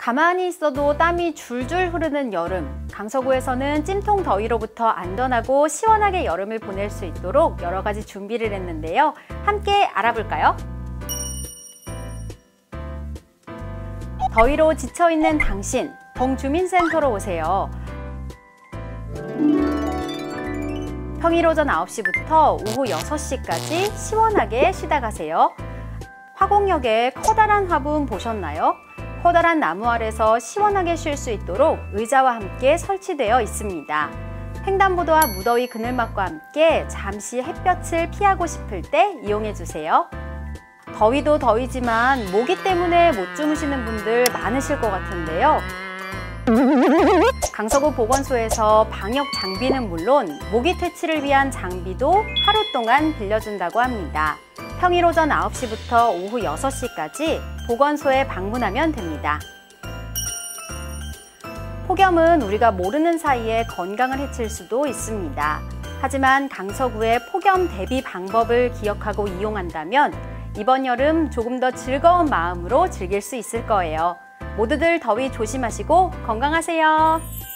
가만히 있어도 땀이 줄줄 흐르는 여름, 강서구에서는 찜통 더위로부터 안전하고 시원하게 여름을 보낼 수 있도록 여러 가지 준비를 했는데요. 함께 알아볼까요? 더위로 지쳐있는 당신, 동주민센터로 오세요. 평일 오전 9시부터 오후 6시까지 시원하게 쉬다 가세요. 화곡역의 커다란 화분 보셨나요? 커다란 나무 아래서 시원하게 쉴 수 있도록 의자와 함께 설치되어 있습니다. 횡단보도와 무더위 그늘막과 함께 잠시 햇볕을 피하고 싶을 때 이용해 주세요. 더위도 더위지만 모기 때문에 못 주무시는 분들 많으실 것 같은데요. 강서구 보건소에서 방역 장비는 물론 모기 퇴치를 위한 장비도 하루 동안 빌려준다고 합니다. 평일 오전 9시부터 오후 6시까지 보건소에 방문하면 됩니다. 폭염은 우리가 모르는 사이에 건강을 해칠 수도 있습니다. 하지만 강서구의 폭염 대비 방법을 기억하고 이용한다면 이번 여름 조금 더 즐거운 마음으로 즐길 수 있을 거예요. 모두들 더위 조심하시고 건강하세요.